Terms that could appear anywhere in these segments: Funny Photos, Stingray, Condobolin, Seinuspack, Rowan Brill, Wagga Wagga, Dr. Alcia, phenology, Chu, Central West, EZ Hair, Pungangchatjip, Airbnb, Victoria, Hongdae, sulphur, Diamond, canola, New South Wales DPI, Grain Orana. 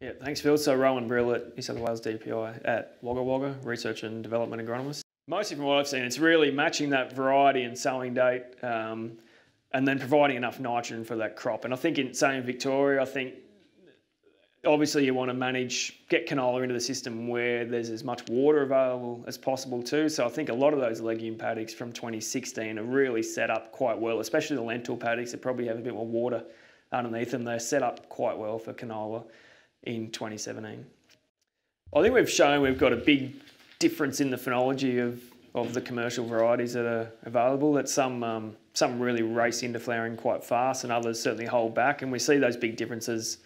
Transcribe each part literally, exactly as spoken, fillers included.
Yeah, thanks Phil. So Rowan Brill at New South Wales D P I at Wagga Wagga, Research and Development Agronomist. Mostly from what I've seen, it's really matching that variety and sowing date um, and then providing enough nitrogen for that crop. And I think in, say in Victoria, I think obviously you want to manage, get canola into the system where there's as much water available as possible too. So I think a lot of those legume paddocks from twenty sixteen are really set up quite well, especially the lentil paddocks that probably have a bit more water underneath them. They're set up quite well for canola in twenty seventeen. I think we've shown we've got a big difference in the phenology of, of the commercial varieties that are available, that some, um, some really race into flowering quite fast and others certainly hold back, and we see those big differences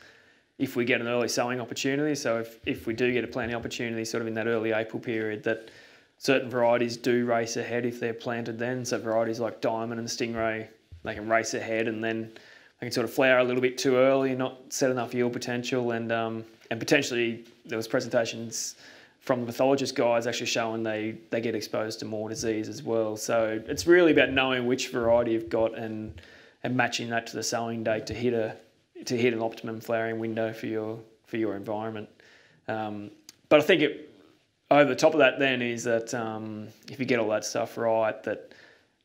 if we get an early sowing opportunity. So if, if we do get a planting opportunity sort of in that early April period, that certain varieties do race ahead if they're planted then. So varieties like Diamond and Stingray, they can race ahead and then they can sort of flower a little bit too early, not set enough yield potential, and um, and potentially there was presentations from the pathologist guys actually showing they, they get exposed to more disease as well. So it's really about knowing which variety you've got and and matching that to the sowing date to hit a to hit an optimum flowering window for your for your environment. Um, but I think it, over the top of that then is that um, if you get all that stuff right, that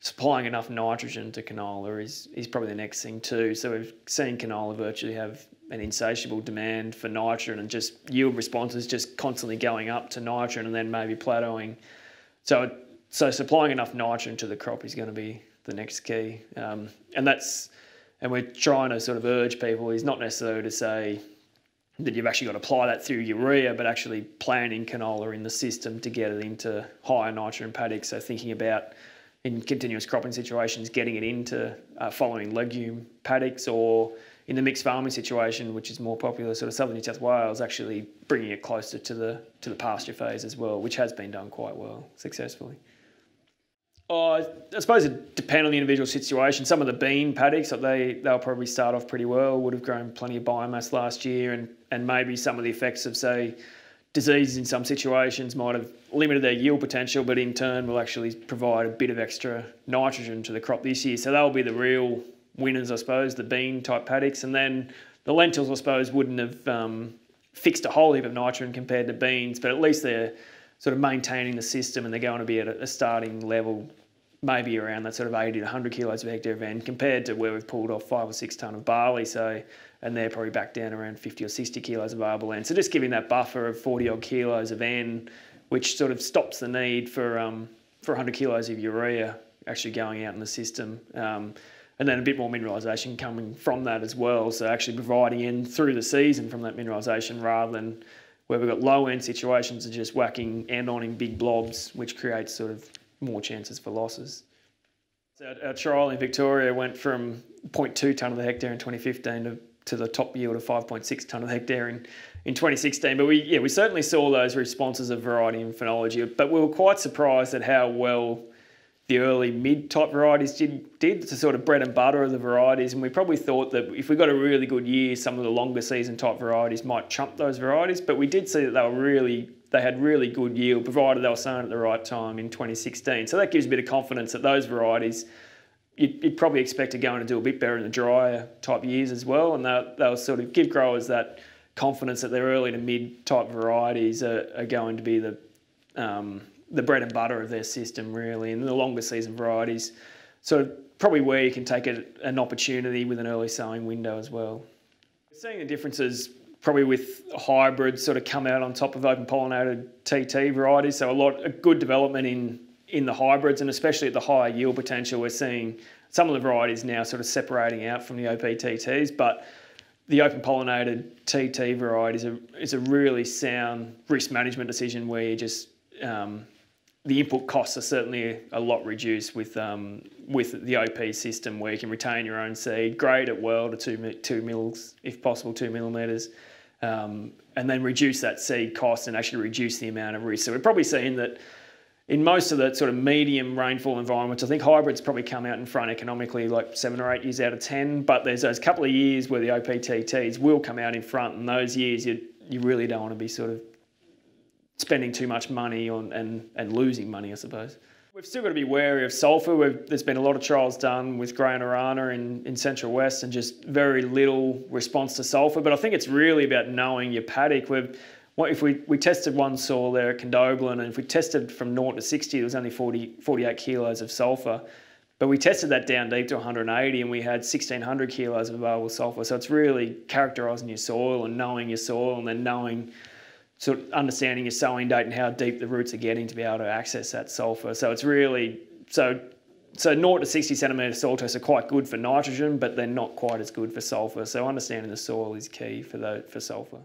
supplying enough nitrogen to canola is, is probably the next thing too. So we've seen canola virtually have an insatiable demand for nitrogen and just yield responses just constantly going up to nitrogen and then maybe plateauing. So so supplying enough nitrogen to the crop is going to be the next key. Um, and that's and we're trying to sort of urge people is not necessarily to say that you've actually got to apply that through urea, but actually planting canola in the system to get it into higher nitrogen paddocks. So thinking about in continuous cropping situations, getting it into uh, following legume paddocks, or in the mixed farming situation, which is more popular, sort of southern New South Wales, actually bringing it closer to the to the pasture phase as well, which has been done quite well successfully. Oh, I suppose it depends on the individual situation. Some of the bean paddocks, they they'll probably start off pretty well, would have grown plenty of biomass last year, and and maybe some of the effects of say diseases in some situations might have limited their yield potential, but in turn will actually provide a bit of extra nitrogen to the crop this year. So they'll be the real winners, I suppose, the bean type paddocks. And then the lentils, I suppose, wouldn't have um, fixed a whole heap of nitrogen compared to beans, but at least they're sort of maintaining the system and they're going to be at a starting level, maybe around that sort of eighty to one hundred kilos per hectare of end, compared to where we've pulled off five or six tonne of barley. So, and they're probably back down around fifty or sixty kilos of arable end. So just giving that buffer of forty odd kilos of N, which sort of stops the need for um, for one hundred kilos of urea actually going out in the system. Um, and then a bit more mineralisation coming from that as well. So actually providing N through the season from that mineralisation, rather than where we've got low end situations and just whacking N on in big blobs, which creates sort of more chances for losses. So our, our trial in Victoria went from zero point two tonne of the hectare in twenty fifteen to to the top yield of five point six tonne of hectare in, in twenty sixteen. But we, yeah, we certainly saw those responses of variety and phenology, but we were quite surprised at how well the early mid-type varieties did, did. It's a sort of bread and butter of the varieties, and we probably thought that if we got a really good year, some of the longer season type varieties might trump those varieties, but we did see that they were really, they had really good yield, provided they were sown at the right time in twenty sixteen. So that gives a bit of confidence that those varieties You'd, you'd probably expect to go and do a bit better in the drier type years as well, and they'll, they'll sort of give growers that confidence that their early to mid type varieties are, are going to be the um, the bread and butter of their system really, and the longer season varieties sort of probably where you can take a, an opportunity with an early sowing window as well. Seeing the differences probably with hybrids sort of come out on top of open pollinated T T varieties, so a lot a good development in in the hybrids, and especially at the higher yield potential, we're seeing some of the varieties now sort of separating out from the O P T Ts, but the open pollinated T T varieties are, is a really sound risk management decision where you just, um, the input costs are certainly a lot reduced with um, with the O P system, where you can retain your own seed, grade it well to two, two mils, if possible two millimetres, um, and then reduce that seed cost and actually reduce the amount of risk. So we're probably seeing that in most of the sort of medium rainfall environments, I think hybrids probably come out in front economically like seven or eight years out of ten, but there's those couple of years where the O P T Ts will come out in front, and those years you, you really don't want to be sort of spending too much money on and, and losing money, I suppose. We've still got to be wary of sulphur. We've, there's been a lot of trials done with Grain Orana in, in Central West and just very little response to sulphur. But I think it's really about knowing your paddock. We've, if we, we tested one soil there at Condobolin, and if we tested from zero to sixty, there was only forty, forty-eight kilos of sulphur. But we tested that down deep to one hundred eighty and we had sixteen hundred kilos of available sulphur. So it's really characterising your soil and knowing your soil, and then knowing, sort of understanding your sowing date and how deep the roots are getting to be able to access that sulphur. So it's really, so so zero to sixty centimetre soil tests are quite good for nitrogen, but they're not quite as good for sulphur. So understanding the soil is key for the, for sulphur.